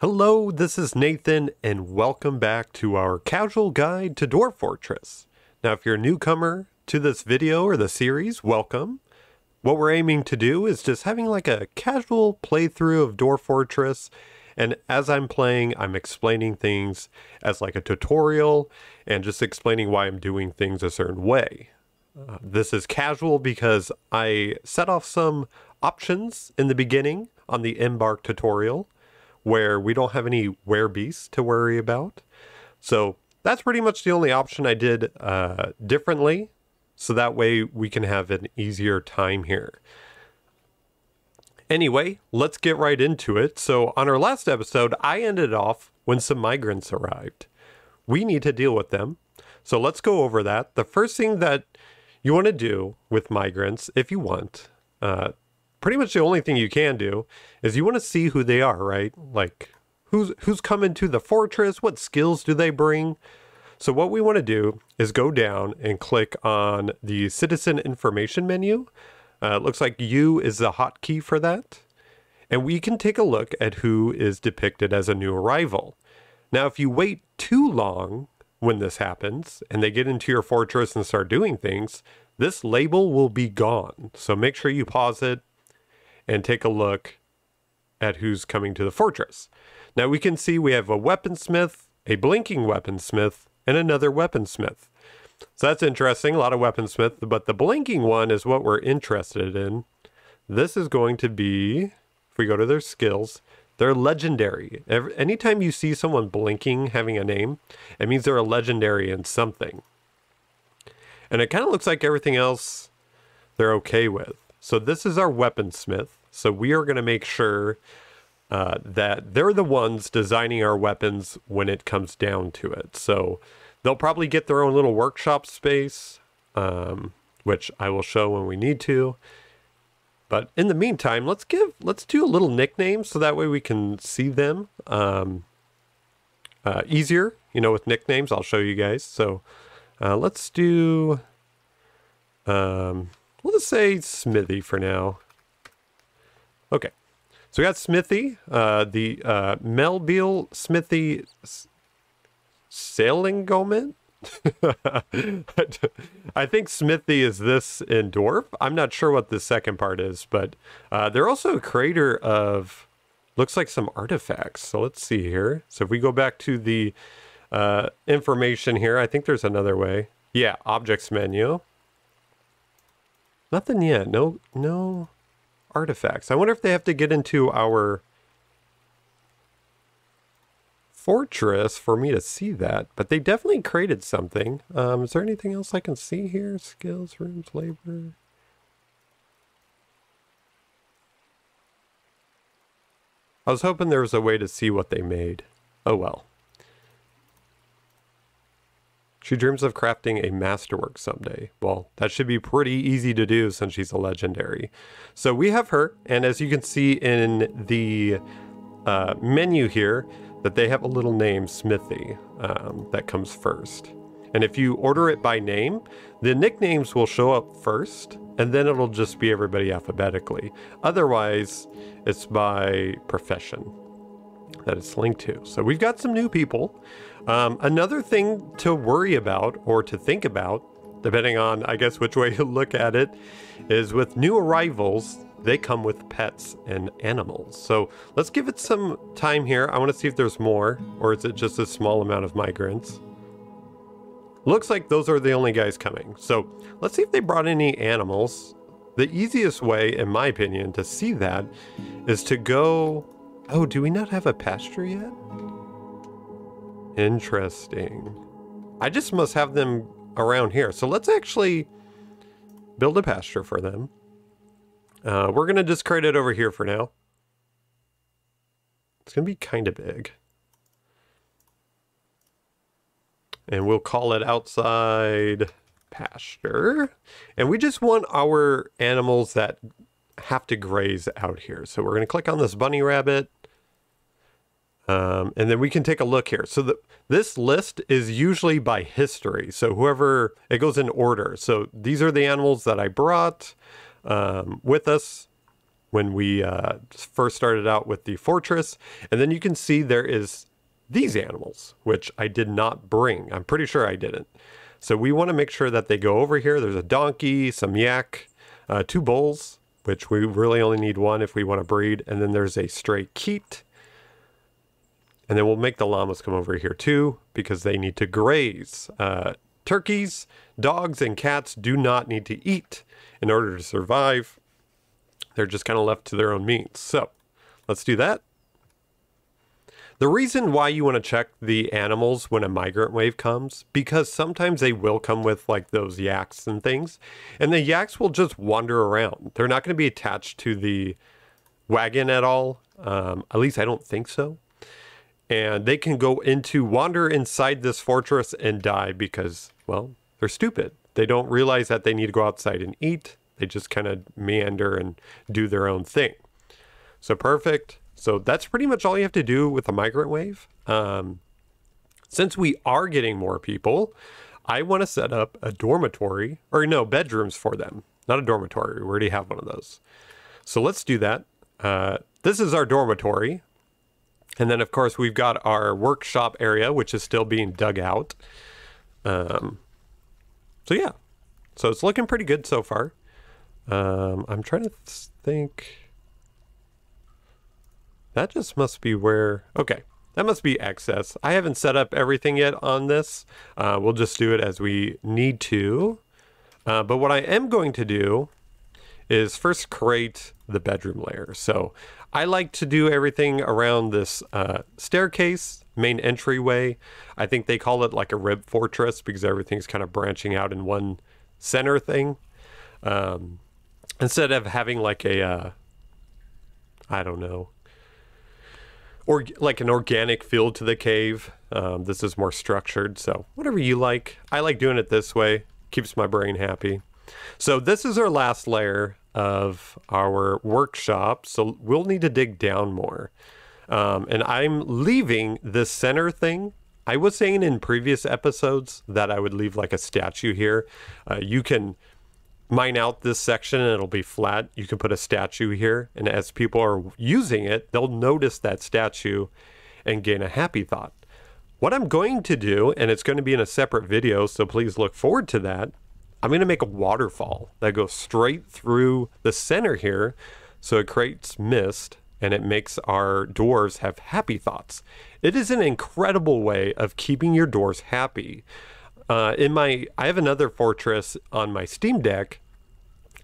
Hello, this is Nathan, and welcome back to our casual guide to Dwarf Fortress. Now, if you're a newcomer to this video or the series, welcome. What we're aiming to do is just having like a casual playthrough of Dwarf Fortress, and as I'm playing, I'm explaining things as like a tutorial and just explaining why I'm doing things a certain way. This is casual because I set off some options in the beginning on the Embark tutorial, where we don't have any werebeasts to worry about. So that's pretty much the only option I did differently, so that way we can have an easier time here. Anyway, let's get right into it. So on our last episode, I ended off when some migrants arrived. We need to deal with them, so let's go over that. The first thing that you want to do with migrants, if you want, pretty much the only thing you can do is you want to see who they are, right? Like who's coming to the fortress, what skills do they bring? So what we want to do is go down and click on the citizen information menu. It looks like U is the hotkey for that. And we can take a look at who is depicted as a new arrival. Now, if you wait too long when this happens and they get into your fortress and start doing things, this label will be gone. So make sure you pause it and take a look at who's coming to the fortress. Now we can see we have a weaponsmith, a blinking weaponsmith, and another weaponsmith. So that's interesting, a lot of weaponsmith, but the blinking one is what we're interested in. This is going to be, if we go to their skills, they're legendary. Anytime you see someone blinking, having a name, it means they're a legendary in something. And it kind of looks like everything else they're okay with. So this is our weaponsmith. So we are going to make sure that they're the ones designing our weapons when it comes down to it. So they'll probably get their own little workshop space, which I will show when we need to. But in the meantime, let's do a little nickname so that way we can see them easier. You know, with nicknames, I'll show you guys. So let's do... we'll just say Smithy for now. Okay, so we got Smithy, the Melville Smithy Sailing Goman. I think Smithy is this in Dwarf. I'm not sure what the second part is, but they're also a creator of, looks like some artifacts. So let's see here. So if we go back to the information here, I think there's another way. Yeah, objects menu. Nothing yet. No artifacts. I wonder if they have to get into our fortress for me to see that. But they definitely created something. Is there anything else I can see here? Skills, rooms, labor. I was hoping there was a way to see what they made. Oh well. She dreams of crafting a masterwork someday. Well, that should be pretty easy to do since she's a legendary. So we have her, and as you can see in the menu here, that they have a little name, Smithy, that comes first. And if you order it by name, the nicknames will show up first, and then it'll just be everybody alphabetically. Otherwise, it's by profession that it's linked to. So we've got some new people. Another thing to worry about or to think about, depending on, I guess, which way you look at it, is with new arrivals, they come with pets and animals. So let's give it some time here. I want to see if there's more, or is it just a small amount of migrants? Looks like those are the only guys coming. So let's see if they brought any animals. The easiest way, in my opinion, to see that is to go... Oh, do we not have a pasture yet? Interesting. I just must have them around here. So let's actually build a pasture for them. We're going to just create it over here for now. It's going to be kind of big. And we'll call it outside pasture. And we just want our animals that have to graze out here. So we're going to click on this bunny rabbit. And then we can take a look here. So this list is usually by history. So whoever, it goes in order. So these are the animals that I brought with us. when we first started out with the fortress. And then you can see there is these animals, which I did not bring. I'm pretty sure I didn't. So we want to make sure that they go over here. There's a donkey, some yak, 2 bulls, which we really only need 1 if we want to breed. And then there's a stray keet. And then we'll make the llamas come over here too, because they need to graze. Turkeys, dogs, and cats do not need to eat in order to survive. They're just kind of left to their own means. So let's do that. The reason why you want to check the animals when a migrant wave comes, because sometimes they will come with like those yaks and things, and the yaks will just wander around. They're not going to be attached to the wagon at all. At least I don't think so. And they can go into, wander inside this fortress and die because, well, they're stupid. They don't realize that they need to go outside and eat. They just kind of meander and do their own thing. So perfect. So that's pretty much all you have to do with a migrant wave. Since we are getting more people, I want to set up a dormitory, or no, bedrooms for them. Not a dormitory, we already have one of those. So let's do that. This is our dormitory. And then of course we've got our workshop area, which is still being dug out. So yeah, so it's looking pretty good so far. I'm trying to think. That just must be where, okay, that must be excess. I haven't set up everything yet on this. We'll just do it as we need to. But what I am going to do is first create the bedroom layer. So I like to do everything around this staircase, main entryway. I think they call it like a rib fortress because everything's kind of branching out in one center thing. Instead of having like a, I don't know, or like an organic feel to the cave. This is more structured, so whatever you like. I like doing it this way, keeps my brain happy. So this is our last layer of our workshop, so we'll need to dig down more. And I'm leaving this center thing. I was saying in previous episodes that I would leave like a statue here. You can mine out this section and it'll be flat. You can put a statue here, and as people are using it, they'll notice that statue and gain a happy thought. What I'm going to do, and it's going to be in a separate video, so please look forward to that, I'm going to make a waterfall that goes straight through the center here, so it creates mist and it makes our dwarves have happy thoughts. It is an incredible way of keeping your dwarves happy. I have another fortress on my Steam Deck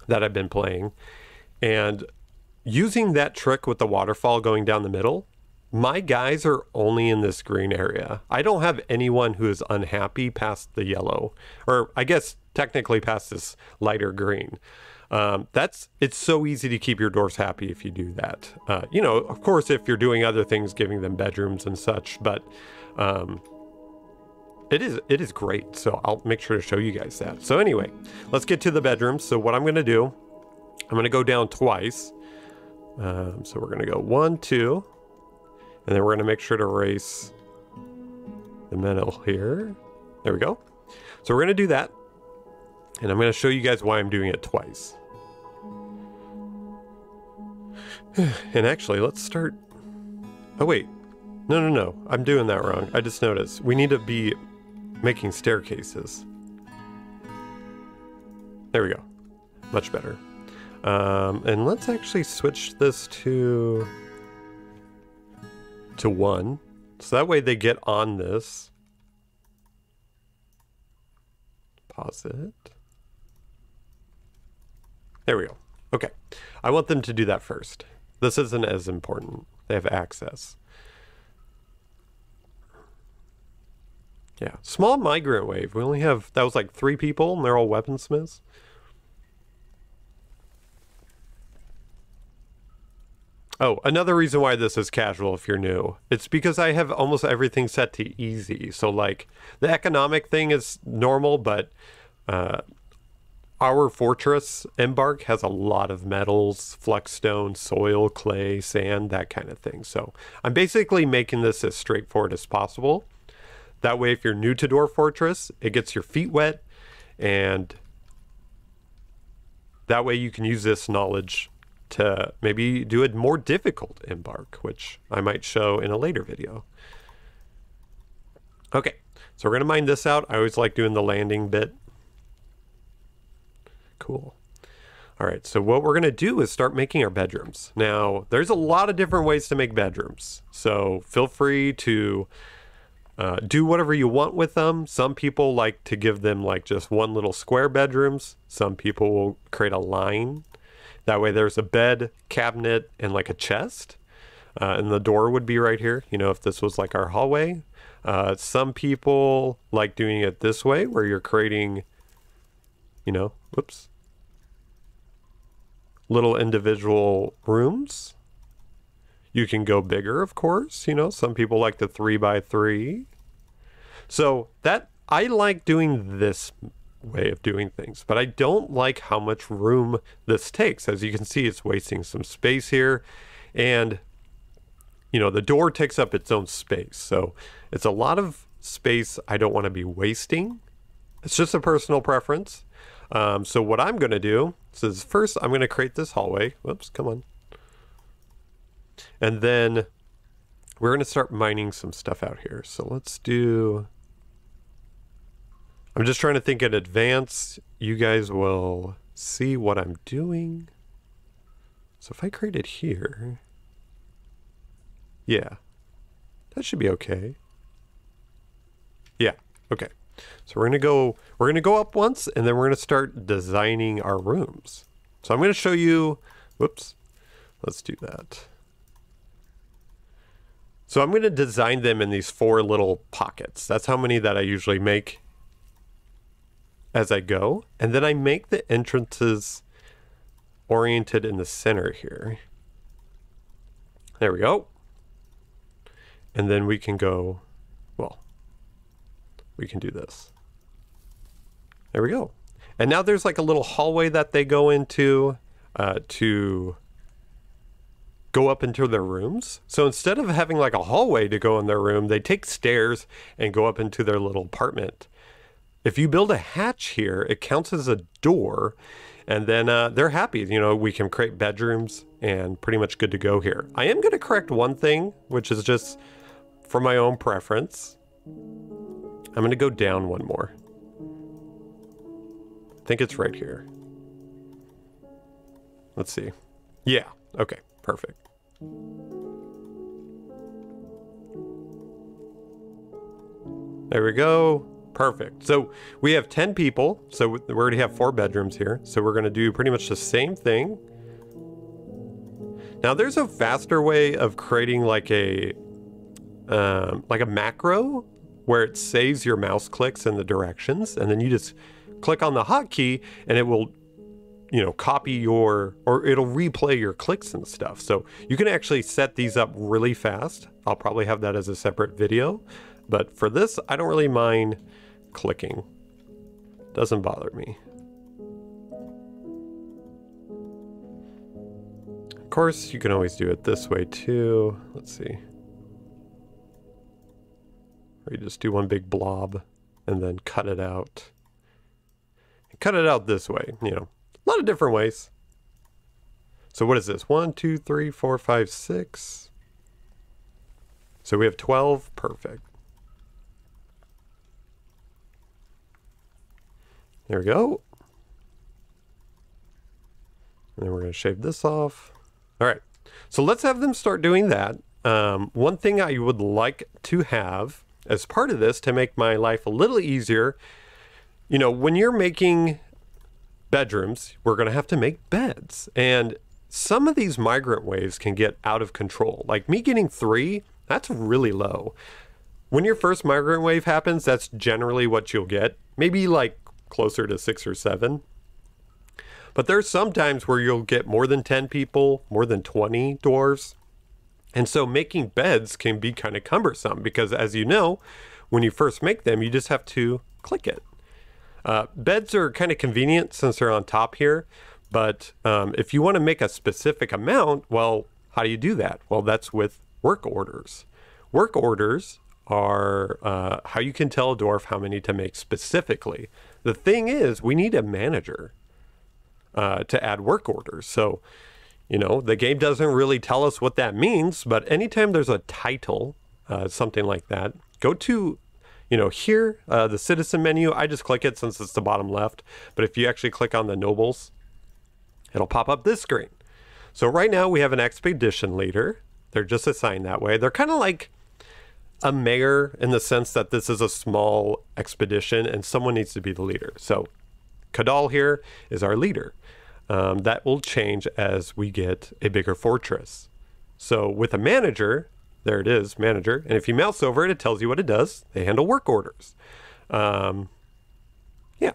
that I've been playing, and using that trick with the waterfall going down the middle, my guys are only in this green area. I don't have anyone who is unhappy past the yellow, or I guess technically past this lighter green. It's so easy to keep your dwarves happy if you do that. You know, of course, if you're doing other things, giving them bedrooms and such, but It is great, so I'll make sure to show you guys that. So anyway, let's get to the bedroom. So what I'm going to do, I'm going to go down twice. So we're going to go 1, 2, and then we're going to make sure to race the metal here. There we go. So we're going to do that, and I'm going to show you guys why I'm doing it twice. And actually, let's start... Oh, wait. No. I'm doing that wrong. I just noticed. We need to be making staircases. There we go. Much better. And let's actually switch this to 1. So that way they get on this. Pause it. There we go. Okay. I want them to do that first. This isn't as important. They have access. Yeah, small migrant wave. We only have, that was like 3 people, and they're all weaponsmiths. Oh, another reason why this is casual if you're new. It's because I have almost everything set to easy. So like, the economic thing is normal, but our fortress embark has a lot of metals, flexstone, soil, clay, sand, that kind of thing. So I'm basically making this as straightforward as possible. That way, if you're new to Dwarf Fortress, it gets your feet wet, and that way you can use this knowledge to maybe do a more difficult embark, which I might show in a later video. Okay, so we're gonna mine this out. I always like doing the landing bit. Cool. All right, so what we're gonna do is start making our bedrooms. Now, there's a lot of different ways to make bedrooms, so feel free to do whatever you want with them. Some people like to give them like just one little square bedrooms. Some people will create a line. That way there's a bed, cabinet, and like a chest. And the door would be right here, you know, if this was like our hallway. Some people like doing it this way where you're creating, you know, whoops, little individual rooms. You can go bigger, of course, you know, some people like the 3x3. So that, I like doing this way of doing things, but I don't like how much room this takes. As you can see, it's wasting some space here, and you know, the door takes up its own space. So it's a lot of space I don't want to be wasting. It's just a personal preference. So what I'm going to do is first I'm going to create this hallway. Whoops, come on. And then we're going to start mining some stuff out here. So let's do... I'm just trying to think in advance. You guys will see what I'm doing. So if I create it here... Yeah. That should be okay. Yeah, okay. So we're going to go up once, and then we're going to start designing our rooms. So I'm going to show you... Whoops. Let's do that. So I'm going to design them in these 4 little pockets. That's how many that I usually make as I go. And then I make the entrances oriented in the center here. There we go. And then we can go, well, we can do this. There we go. And now there's like a little hallway that they go into to go up into their rooms. So instead of having like a hallway to go in their room, they take stairs and go up into their little apartment. If you build a hatch here, it counts as a door, and then they're happy. You know, we can create bedrooms and pretty much good to go here. I am gonna correct one thing, which is just for my own preference. I'm gonna go down one more. I think it's right here. Let's see. Yeah, okay, perfect. There we go. Perfect. So we have 10 people. So we already have 4 bedrooms here. So we're going to do pretty much the same thing. Now there's a faster way of creating like a macro where it saves your mouse clicks and the directions, and then you just click on the hotkey and it will, you know, copy your, or it'll replay your clicks and stuff. So you can actually set these up really fast. I'll probably have that as a separate video. But for this, I don't really mind clicking. Doesn't bother me. Of course, you can always do it this way too. Let's see. Or you just do one big blob and then cut it out. And cut it out this way, you know. A lot of different ways. So what is this? 1, 2, 3, 4, 5, 6. So we have 12. Perfect. There we go. And then we're going to shave this off. All right. So let's have them start doing that. One thing I would like to have as part of this to make my life a little easier, you know, when you're making bedrooms, we're going to have to make beds. And some of these migrant waves can get out of control. Like me getting 3, that's really low. When your first migrant wave happens, that's generally what you'll get. Maybe like closer to 6 or 7. But there's some times where you'll get more than 10 people, more than 20 dwarves. And so making beds can be kind of cumbersome because, as you know, when you first make them, you just have to click it. Beds are kind of convenient since they're on top here. But if you want to make a specific amount, well, how do you do that? Well, that's with work orders. Work orders are how you can tell a dwarf how many to make specifically. The thing is, we need a manager to add work orders. So, You know, the game doesn't really tell us what that means, but anytime there's a title, something like that, go to, you know, here, the citizen menu. I just click it since it's the bottom left, but if you actually click on the nobles, it'll pop up this screen. So right now we have an expedition leader. They're just assigned that way. They're kind of like a mayor in the sense that this is a small expedition and someone needs to be the leader. So Kadal here is our leader. That will change as we get a bigger fortress. So with a manager, there it is, manager. And if you mouse over it, it tells you what it does. They handle work orders. Yeah.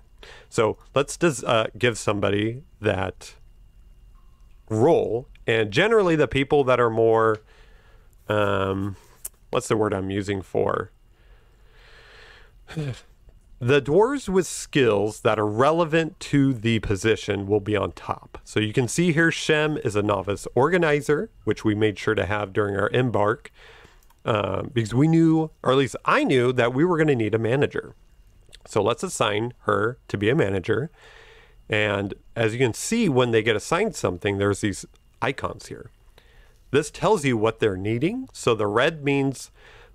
So let's just give somebody that role. And generally the people that are more, what's the word I'm using for? The dwarves with skills that are relevant to the position will be on top. So you can see here Shem is a novice organizer, which we made sure to have during our embark, because we knew, or at least I knew, that we were going to need a manager. So let's assign her to be a manager. And as you can see, when they get assigned something, there's these icons here. This tells you what they're needing. So the red means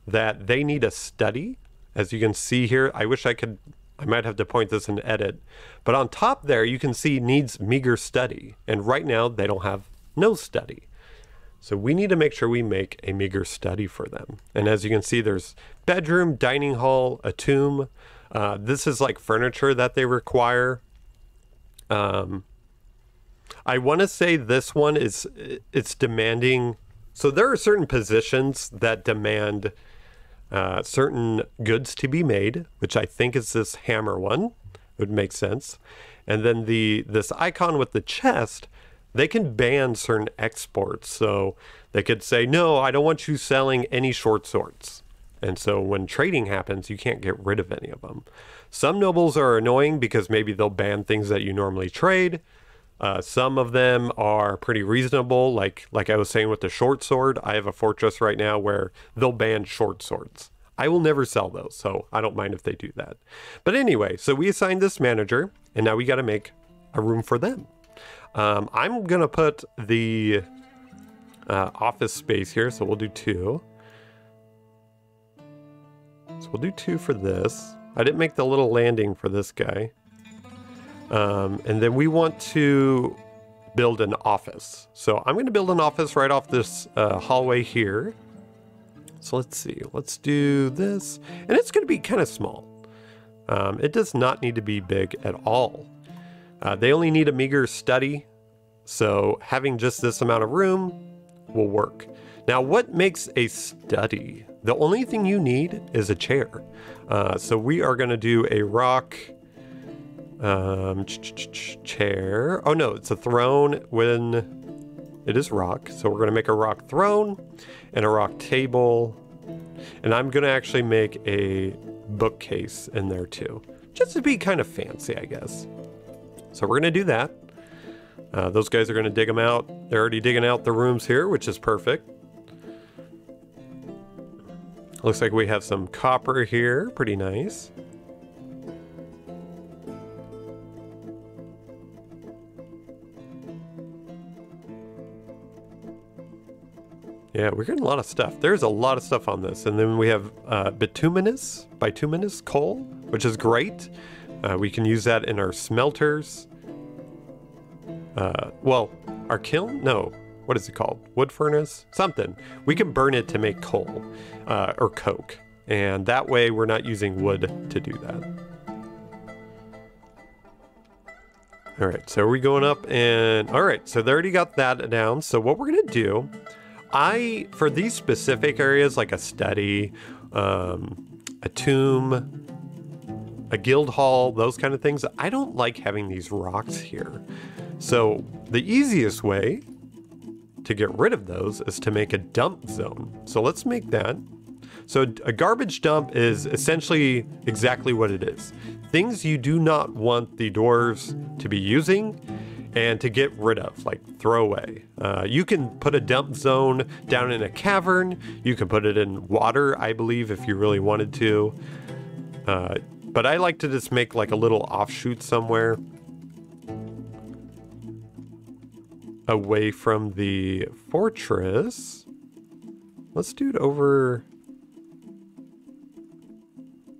that they need a study. As you can see here, I wish I could, I might have to point this and edit, but on top there, you can see needs meager study. And right now they don't have no study. So we need to make sure we make a meager study for them. And as you can see, there's bedroom, dining hall, a tomb. This is like furniture that they require. I want to say this one is, it's demanding. So there are certain positions that demand certain goods to be made, which I think is this hammer one. It would make sense. And then this icon with the chest, they can ban certain exports. So they could say, no, I don't want you selling any short swords. And so when trading happens, you can't get rid of any of them. Some nobles are annoying because maybe they'll ban things that you normally trade. Some of them are pretty reasonable, like I was saying with the short sword. I have a fortress right now where they'll ban short swords. I will never sell those, so I don't mind if they do that. But anyway, so we assigned this manager, and now we got to make a room for them. I'm going to put the office space here, so we'll do 2. So we'll do 2 for this. I didn't make the little landing for this guy. And then we want to build an office. So I'm going to build an office right off this hallway here. So let's see, let's do this. And it's going to be kind of small. It does not need to be big at all. They only need a meager study. So having just this amount of room will work. Now, what makes a study? The only thing you need is a chair. So we are going to do a rock... chair. Oh no, it's a throne when it is rock. So we're going to make a rock throne and a rock table. And I'm going to actually make a bookcase in there too, just to be kind of fancy, I guess. So we're going to do that. Those guys are going to dig them out. They're already digging out the rooms here, which is perfect. Looks like we have some copper here. Pretty nice. Yeah, we're getting a lot of stuff. There's a lot of stuff on this. And then we have bituminous coal, which is great. We can use that in our smelters. Well, our kiln? No. What is it called? Wood furnace? Something. We can burn it to make coal or coke. And that way we're not using wood to do that. All right, so are we going up? And all right, so they already got that down. So what we're going to do... for these specific areas, like a study, a tomb, a guild hall, those kind of things, I don't like having these rocks here. So the easiest way to get rid of those is to make a dump zone. So let's make that. So a garbage dump is essentially exactly what it is. Things you do not want the dwarves to be using and to get rid of, like throwaway. You can put a dump zone down in a cavern. You can put it in water, I believe, if you really wanted to. But I like to just make like a little offshoot somewhere. away from the fortress. Let's do it over.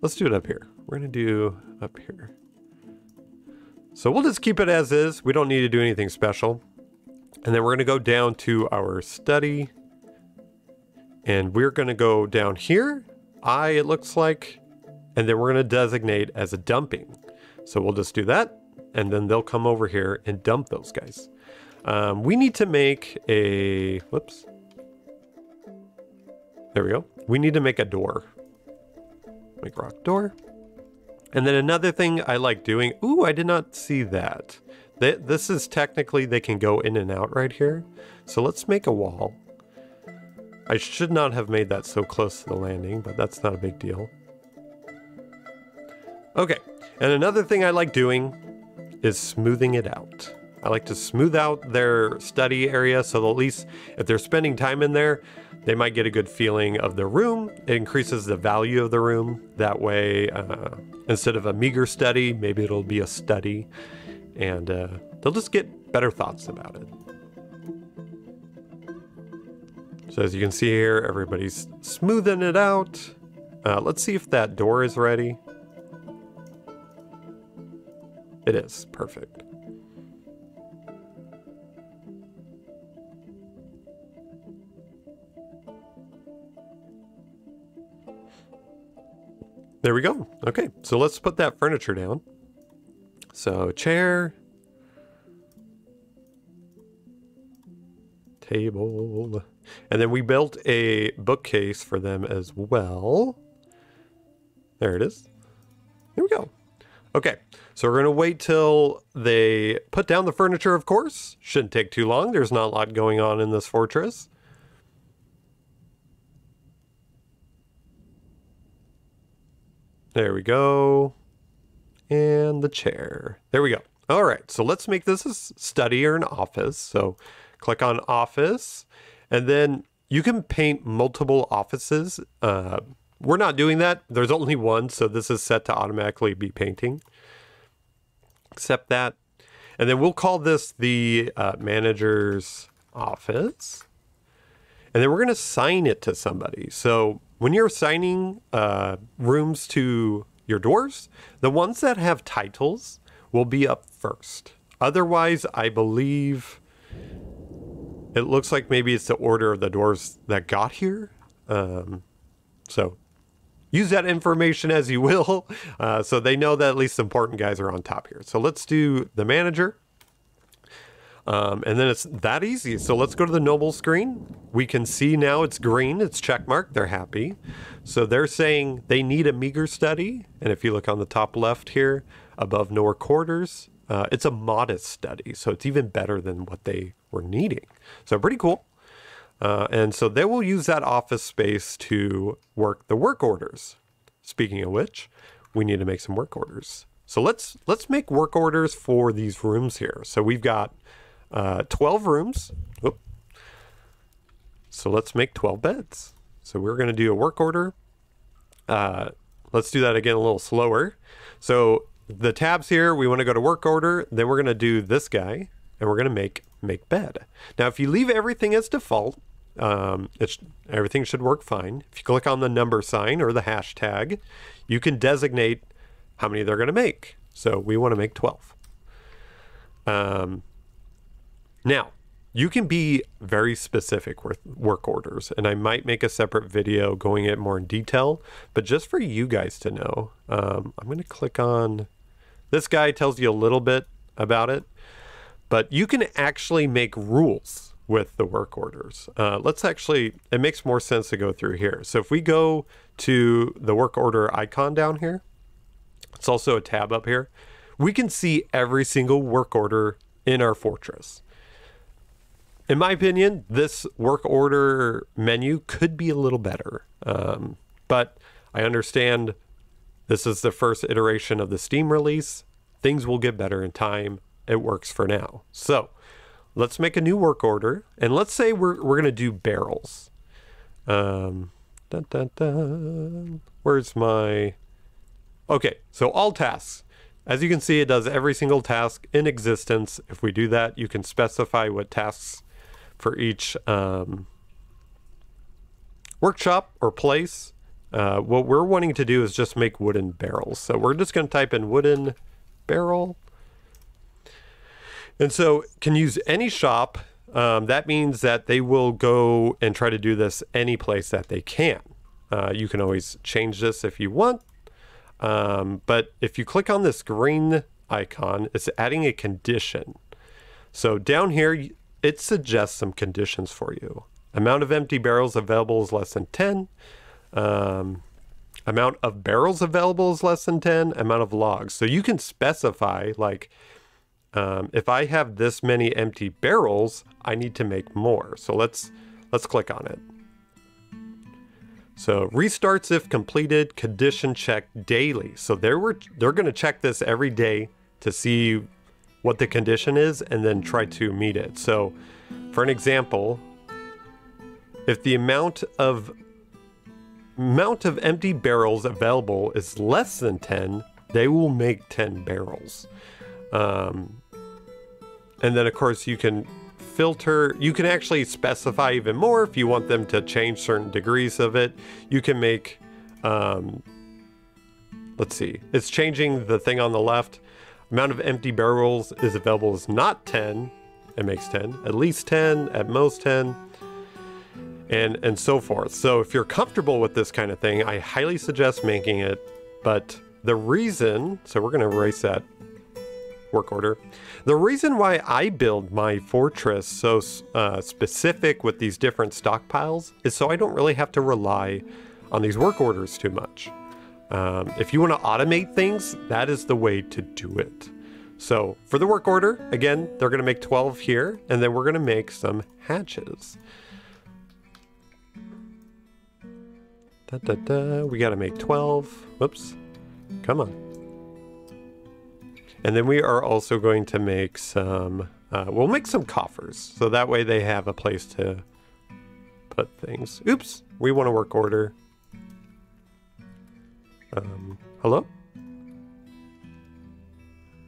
Let's do it up here. We're gonna do up here. So we'll just keep it as is. We don't need to do anything special. And then we're gonna go down to our study. And we're gonna go down here, it looks like, and then we're gonna designate as a dumping. So we'll just do that, and then they'll come over here and dump those guys. We need to make a, whoops. There we go. We need to make a door. Make rock door. And then another thing I like doing, ooh, I did not see that. This is technically, they can go in and out right here. So let's make a wall. I should not have made that so close to the landing, but that's not a big deal. Okay, and another thing I like doing is smoothing it out. I like to smooth out their study area so that at least if they're spending time in there, they might get a good feeling of the room. It increases the value of the room. That way, instead of a meager study, maybe it'll be a study, and they'll just get better thoughts about it. So as you can see here, everybody's smoothing it out. Let's see if that door is ready. It is, perfect. There we go. Okay, so let's put that furniture down. So chair, table. And then we built a bookcase for them as well. There it is. There we go. Okay, so we're going to wait till they put down the furniture, of course. Shouldn't take too long. There's not a lot going on in this fortress. There we go. And the chair. There we go. All right, so let's make this a study or an office. So click on office. And then you can paint multiple offices. We're not doing that. There's only one, so this is set to automatically be painting. Accept that. And then we'll call this the manager's office. And then we're going to assign it to somebody. So when you're assigning rooms to your dwarves, the ones that have titles will be up first. Otherwise, I believe... it looks like maybe it's the order of the dwarves that got here. So use that information as you will. So they know that at least important guys are on top here. So let's do the manager. And then it's that easy. So let's go to the noble screen. We can see now it's green. It's checkmarked. They're happy. So they're saying they need a meager study. And if you look on the top left here, above nor quarters, it's a modest study. So it's even better than what they were needing. So pretty cool. And so they will use that office space to work the work orders. Speaking of which, we need to make some work orders. So let's make work orders for these rooms here. So we've got 12 rooms. Oop. So let's make 12 beds. So we're going to do a work order. Let's do that again a little slower. So the tabs here, we want to go to work order. Then we're going to do this guy and we're going to make bed. Now, if you leave everything as default, everything should work fine. If you click on the number sign or the hashtag, you can designate how many they're going to make. So we want to make 12. Now, you can be very specific with work orders, and I might make a separate video going into more in detail, but just for you guys to know, I'm going to click on this guy, tells you a little bit about it. But you can actually make rules with the work orders. Let's actually, it makes more sense to go through here. So if we go to the work order icon down here, it's also a tab up here, we can see every single work order in our fortress. In my opinion, this work order menu could be a little better, but I understand this is the first iteration of the Steam release. Things will get better in time. It works for now. So let's make a new work order. And let's say we're going to do barrels. Dun, dun, dun. Where's my... okay, so all tasks. As you can see, it does every single task in existence. If we do that, you can specify what tasks for each workshop or place. What we're wanting to do is just make wooden barrels. So we're just going to type in wooden barrel. And so can use any shop. That means that they will go and try to do this any place that they can. You can always change this if you want. But if you click on this green icon, it's adding a condition. So down here, it suggests some conditions for you. Amount of empty barrels available is less than 10. Amount of barrels available is less than 10. Amount of logs. So you can specify, like, if I have this many empty barrels, I need to make more. So let's click on it. So restarts if completed, condition checked daily. So they're going to check this every day to see what the condition is and then try to meet it. So for an example, if the amount of empty barrels available is less than 10, they will make 10 barrels. And then of course you can filter, you can actually specify even more if you want them to change certain degrees of it. You can make, let's see, it's changing the thing on the left. Amount of empty barrels is available is not 10, it makes 10, at least 10, at most 10, and so forth. So if you're comfortable with this kind of thing, I highly suggest making it. But the reason, so we're gonna erase that work order. The reason why I build my fortress so specific with these different stockpiles is so I don't really have to rely on these work orders too much. If you want to automate things, that is the way to do it. So for the work order, again, they're going to make 12 here, and then we're going to make some hatches. Da, da, da. We got to make 12. Whoops. Come on. And then we are also going to make some, we'll make some coffers. So that way they have a place to put things. Oops, we want a work order. Hello?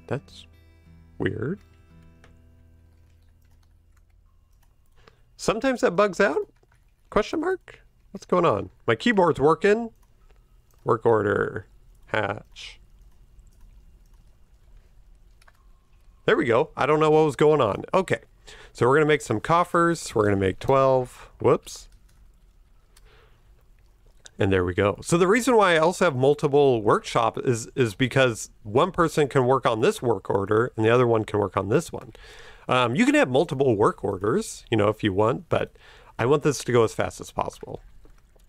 That's weird. Sometimes that bugs out? Question mark? What's going on? My keyboard's working. Work order. Hatch. There we go. I don't know what was going on. Okay. So we're going to make some coffers. We're going to make 12. Whoops. And there we go. So the reason why I also have multiple workshops is because one person can work on this work order and the other one can work on this one. You can have multiple work orders, you know, if you want, but I want this to go as fast as possible.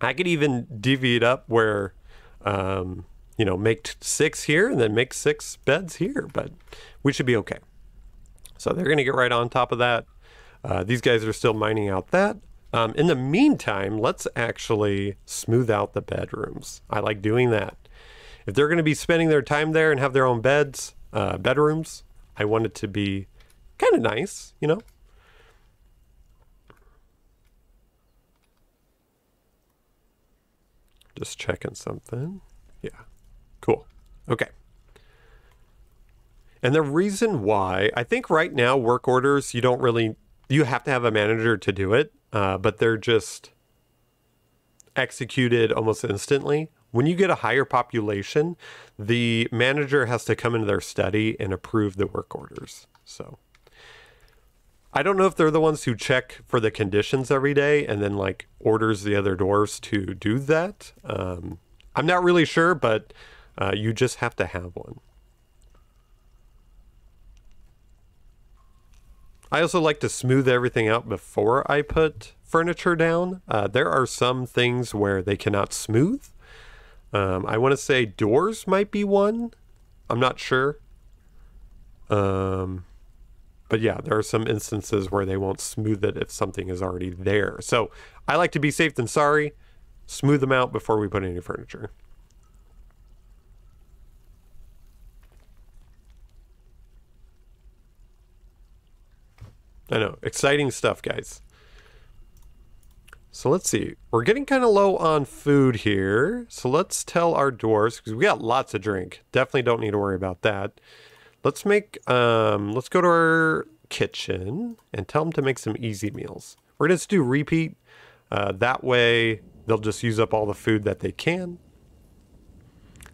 I could even deviate up where, you know, make 6 here and then make 6 beds here, but we should be okay. So they're going to get right on top of that. These guys are still mining out that. In the meantime, let's actually smooth out the bedrooms. I like doing that. If they're going to be spending their time there and have their own beds, bedrooms, I want it to be kind of nice, you know? Just checking something. Yeah. Cool. Okay. And the reason why, I think right now work orders, you don't really, you have to have a manager to do it, but they're just executed almost instantly. When you get a higher population, the manager has to come into their study and approve the work orders. So I don't know if they're the ones who check for the conditions every day and then like orders the other dwarves to do that. I'm not really sure, but you just have to have one. I also like to smooth everything out before I put furniture down. There are some things where they cannot smooth. I want to say doors might be one. I'm not sure. But yeah, there are some instances where they won't smooth it if something is already there. So I like to be safe than sorry. Smooth them out before we put any furniture. I know, exciting stuff, guys. So let's see. We're getting kind of low on food here. So let's tell our dwarves, because we got lots of drink. Definitely don't need to worry about that. Let's make, let's go to our kitchen and tell them to make some easy meals. We're going to do repeat. That way they'll just use up all the food that they can.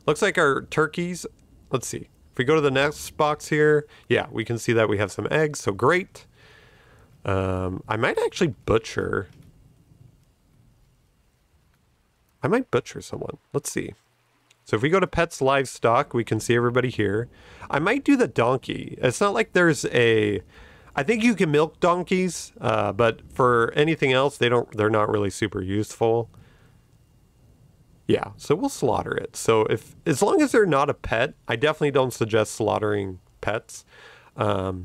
Looks like our turkeys. Let's see. If we go to the next box here, yeah, we can see that we have some eggs. So great. I might actually butcher. I might butcher someone. Let's see. So if we go to pets, livestock, we can see everybody here. I might do the donkey. It's not like there's a, I think you can milk donkeys, but for anything else, they're not really super useful. Yeah, so we'll slaughter it. So if, as long as they're not a pet, I definitely don't suggest slaughtering pets. Dwarves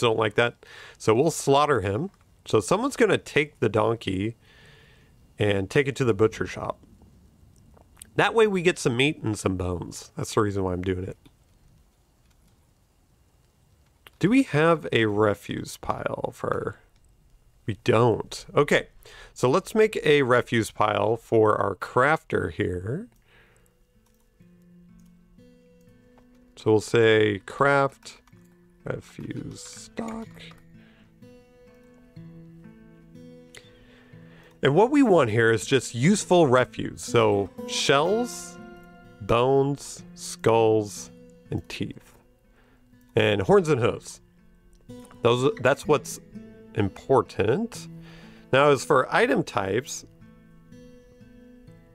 don't like that. So we'll slaughter him. So someone's going to take the donkey and take it to the butcher shop. That way we get some meat and some bones. That's the reason why I'm doing it. Do we have a refuse pile for... We don't. Okay, so let's make a refuse pile for our crafter here. So we'll say craft refuse stock. And what we want here is just useful refuse. So shells, bones, skulls, and teeth. And horns and hooves. Those, that's what's important. Now as for item types,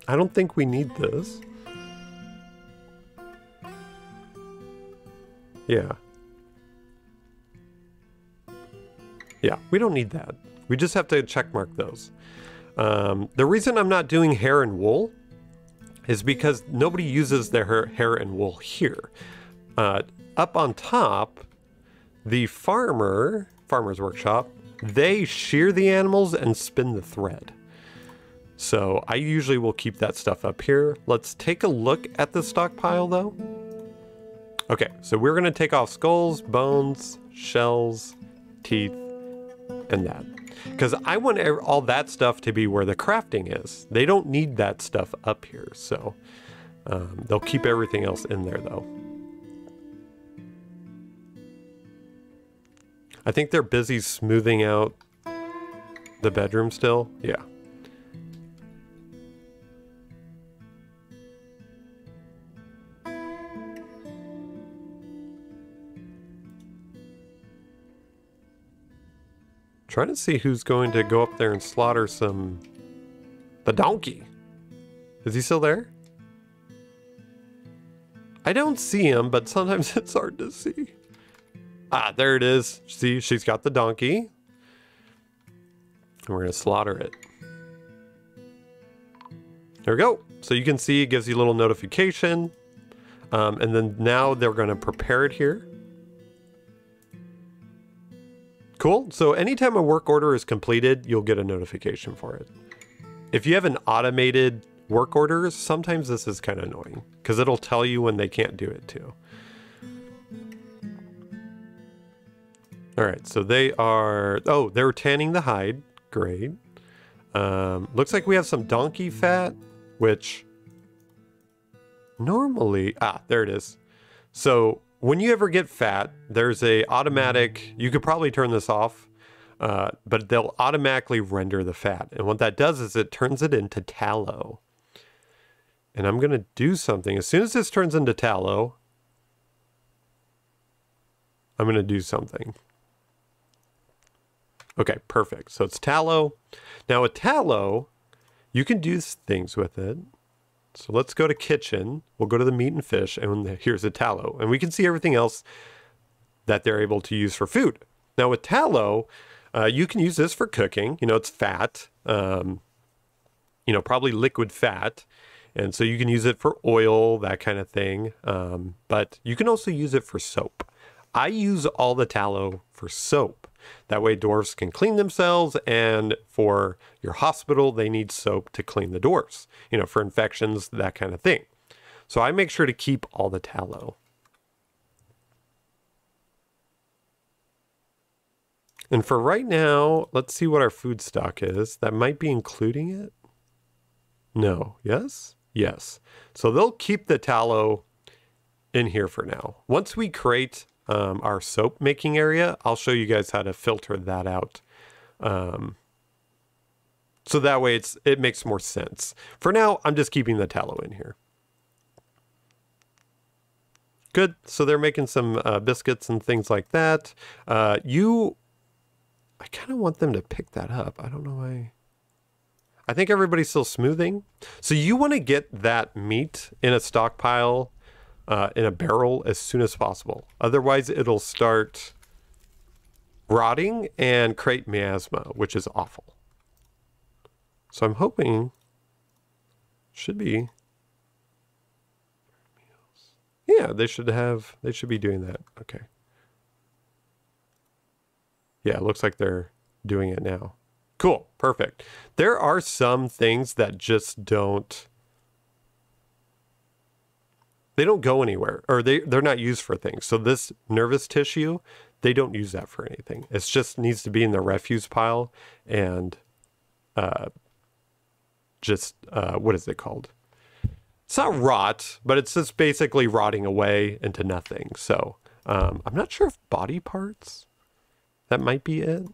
I don't think we need this. Yeah. Yeah, we don't need that. We just have to check mark those. The reason I'm not doing hair and wool is because nobody uses their hair and wool here. Up on top, the farmer's workshop, they shear the animals and spin the thread. So I usually will keep that stuff up here. Let's take a look at the stockpile though. Okay, so we're gonna take off skulls, bones, shells, teeth, and that. Because I want all that stuff to be where the crafting is. They don't need that stuff up here, so they'll keep everything else in there though. I think they're busy smoothing out the bedroom still. Yeah. Trying to see who's going to go up there and slaughter some... The donkey! Is he still there? I don't see him, but sometimes it's hard to see. Ah, there it is. See, she's got the donkey. And we're going to slaughter it. There we go. So you can see it gives you a little notification. And then now they're going to prepare it here. Cool. So anytime a work order is completed, you'll get a notification for it. If you have an automated work order, sometimes this is kind of annoying because it'll tell you when they can't do it too. All right, so they are, oh, they're tanning the hide. Great. Looks like we have some donkey fat, which normally, ah, there it is. So when you ever get fat, there's a automatic, you could probably turn this off, but they'll automatically render the fat. And what that does is it turns it into tallow. And I'm gonna do something. As soon as this turns into tallow, I'm gonna do something. Okay, perfect. So it's tallow. Now with tallow, you can do things with it. So let's go to kitchen. We'll go to the meat and fish, and here's the tallow. And we can see everything else that they're able to use for food. Now with tallow, you can use this for cooking. You know, it's fat, you know, probably liquid fat. And so you can use it for oil, that kind of thing. But you can also use it for soap. I use all the tallow for soap. That way dwarves can clean themselves, and for your hospital, they need soap to clean the dwarves, you know, for infections, that kind of thing. So I make sure to keep all the tallow. And for right now, let's see what our food stock is. That might be including it. No. Yes? Yes. So they'll keep the tallow in here for now. Once we create our soap making area, I'll show you guys how to filter that out. So that way it makes more sense. For now, I'm just keeping the tallow in here. Good. So they're making some biscuits and things like that. I kind of want them to pick that up. I don't know why. I think everybody's still smoothing. So you want to get that meat in a stockpile, in a barrel as soon as possible. Otherwise, it'll start rotting and create miasma, which is awful. So I'm hoping should be. Yeah, they should be doing that. Okay. Yeah, it looks like they're doing it now. Cool. Perfect. There are some things that just don't, they don't go anywhere, or they're not used for things. So this nervous tissue, they don't use that for anything. It just needs to be in the refuse pile and what is it called? It's not rot, but it's just basically rotting away into nothing. So I'm not sure if body parts... that might be it.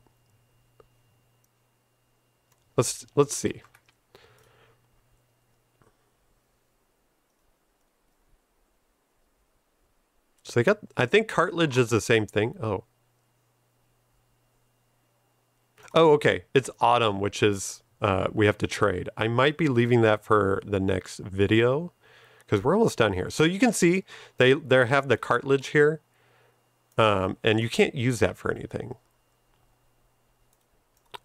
Let's see. So they got, I think cartilage is the same thing. Oh. Oh, okay. It's autumn, which is, we have to trade. I might be leaving that for the next video because we're almost done here. So you can see they have the cartilage here. And you can't use that for anything.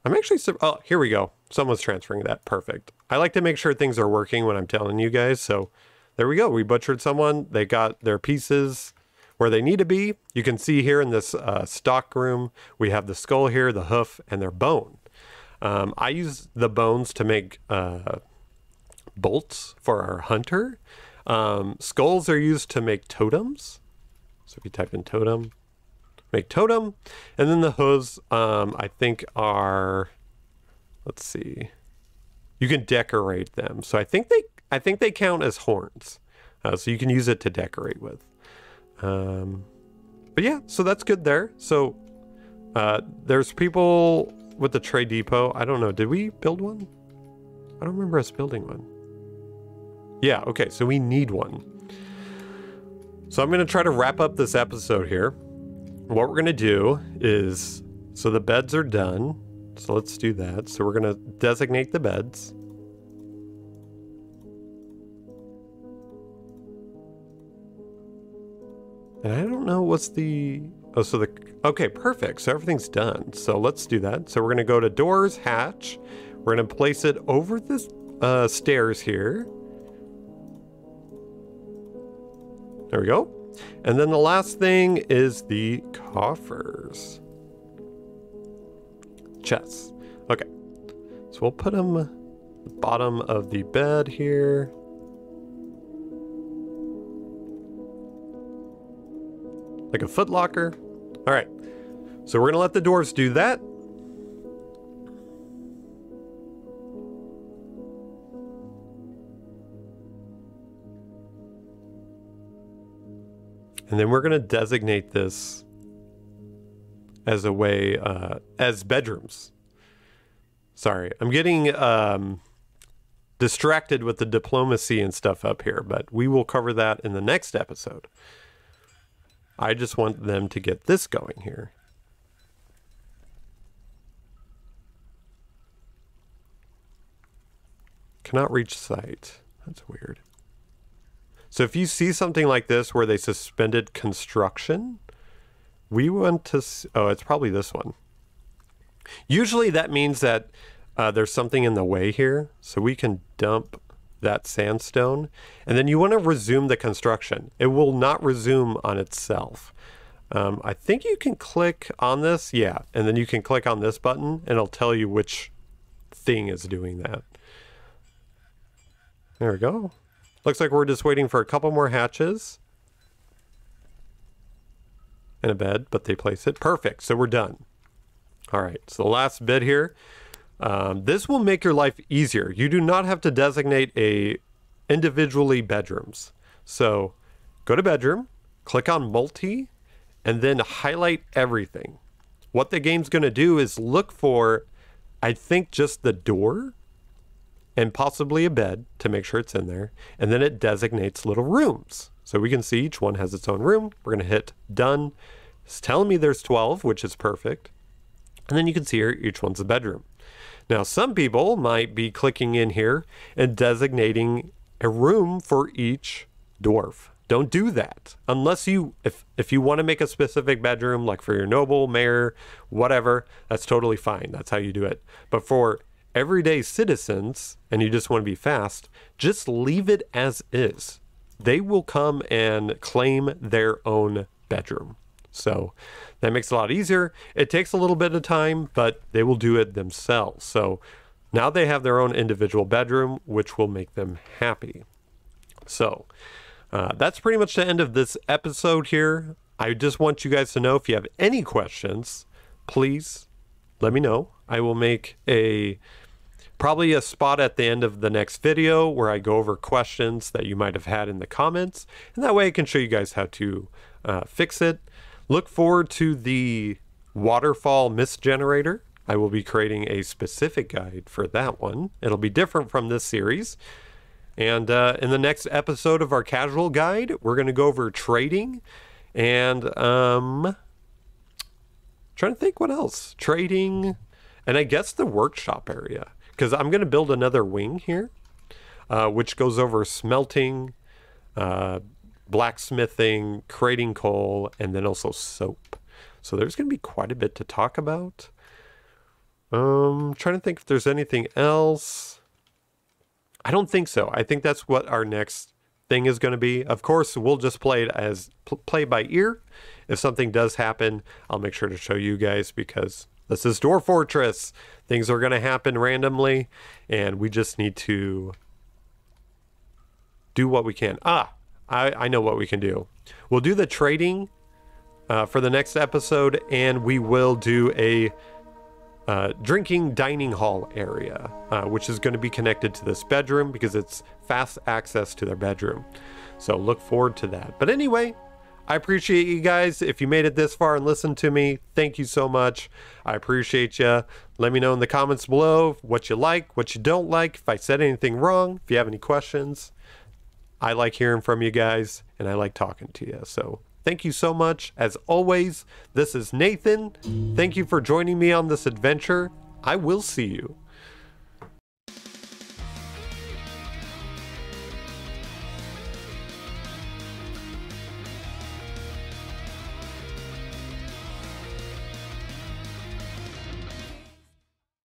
I'm actually, oh, here we go. Someone's transferring that. Perfect. I like to make sure things are working when I'm telling you guys. So there we go. We butchered someone. They got their pieces where they need to be. You can see here in this stock room, we have the skull here, the hoof, and their bone. I use the bones to make bolts for our hunter. Skulls are used to make totems. So if you type in totem, make totem. And then the hooves, I think are, let's see, you can decorate them. So I think they count as horns. So you can use it to decorate with. But yeah, so that's good there. So there's people with the trade depot. I don't know, did we build one? I don't remember us building one. Yeah, okay, so we need one. So I'm going to try to wrap up this episode here. What we're going to do is, so the beds are done. So let's do that. So we're going to designate the beds. And I don't know what's the, oh, so the, okay, perfect. So everything's done. So let's do that. So we're going to go to doors, hatch. We're going to place it over this stairs here. There we go. And then the last thing is the coffers. Chests. Okay. So we'll put them at the bottom of the bed here. Like a foot locker. All right. So we're going to let the dwarves do that. And then we're going to designate this as a way, as bedrooms. Sorry, I'm getting distracted with the diplomacy and stuff up here, but we will cover that in the next episode. I just want them to get this going here. Cannot reach site. That's weird. So if you see something like this where they suspended construction, we want to, oh, it's probably this one. Usually that means that there's something in the way here. So we can dump that sandstone and then you want to resume the construction. It will not resume on itself. I think you can click on this. Yeah. And then you can click on this button and it'll tell you which thing is doing that. There we go. Looks like we're just waiting for a couple more hatches and a bed, but they place it. Perfect. So we're done. All right, so the last bit here. This will make your life easier. You do not have to designate individually bedrooms. So go to bedroom, click on multi, and then highlight everything. What the game's going to do is look for, I think, just the door and possibly a bed to make sure it's in there. And then it designates little rooms. So we can see each one has its own room. We're going to hit done. It's telling me there's 12, which is perfect. And then you can see here, each one's a bedroom. Now, some people might be clicking in here and designating a room for each dwarf. Don't do that. Unless you, if you want to make a specific bedroom, like for your noble, mayor, whatever, that's totally fine. That's how you do it. But for everyday citizens, and you just want to be fast, just leave it as is. They will come and claim their own bedroom. So that makes it a lot easier. It takes a little bit of time, but they will do it themselves. So now they have their own individual bedroom, which will make them happy. So that's pretty much the end of this episode here. I just want you guys to know, if you have any questions, please let me know. I will make probably a spot at the end of the next video where I go over questions that you might have had in the comments. And that way I can show you guys how to fix it. Look forward to the waterfall mist generator. I will be creating a specific guide for that one. It'll be different from this series. And in the next episode of our casual guide, we're going to go over trading and trying to think what else. Trading and I guess the workshop area, because I'm going to build another wing here, which goes over smelting, blacksmithing, creating coal, and then also soap. So there's going to be quite a bit to talk about. Trying to think if there's anything else. I don't think so. I think that's what our next thing is going to be. Of course, we'll just play it as play by ear. If something does happen, I'll make sure to show you guys, because this is Dwarf Fortress. Things are going to happen randomly, and we just need to do what we can. I know what we can do. We'll do the trading for the next episode, and we will do a drinking dining hall area, which is going to be connected to this bedroom because it's fast access to their bedroom. So look forward to that. But anyway, I appreciate you guys. If you made it this far and listened to me, thank you so much. I appreciate you. Let me know in the comments below what you like, what you don't like, if I said anything wrong, if you have any questions. I like hearing from you guys, and I like talking to you. So thank you so much. As always, this is Nathan. Thank you for joining me on this adventure. I will see you